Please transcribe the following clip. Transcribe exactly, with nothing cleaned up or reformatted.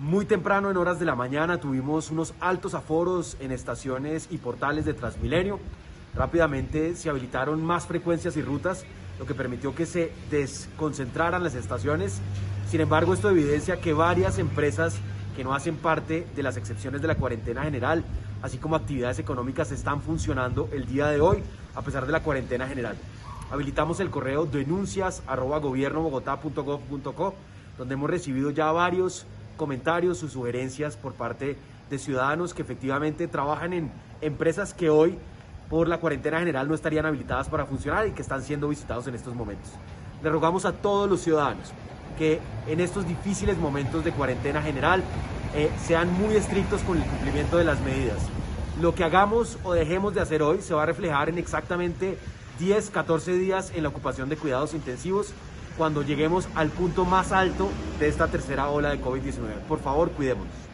Muy temprano, en horas de la mañana, tuvimos unos altos aforos en estaciones y portales de Transmilenio. Rápidamente se habilitaron más frecuencias y rutas, lo que permitió que se desconcentraran las estaciones. Sin embargo, esto evidencia que varias empresas que no hacen parte de las excepciones de la cuarentena general, así como actividades económicas, están funcionando el día de hoy, a pesar de la cuarentena general. Habilitamos el correo denuncias arroba gobierno bogotá punto gov punto co, donde hemos recibido ya varios comentarios, sus sugerencias por parte de ciudadanos que efectivamente trabajan en empresas que hoy por la cuarentena general no estarían habilitadas para funcionar y que están siendo visitados en estos momentos. Le rogamos a todos los ciudadanos que en estos difíciles momentos de cuarentena general eh, sean muy estrictos con el cumplimiento de las medidas. Lo que hagamos o dejemos de hacer hoy se va a reflejar en exactamente diez, catorce días en la ocupación de cuidados intensivos, cuando lleguemos al punto más alto de esta tercera ola de COVID diecinueve. Por favor, cuidémonos.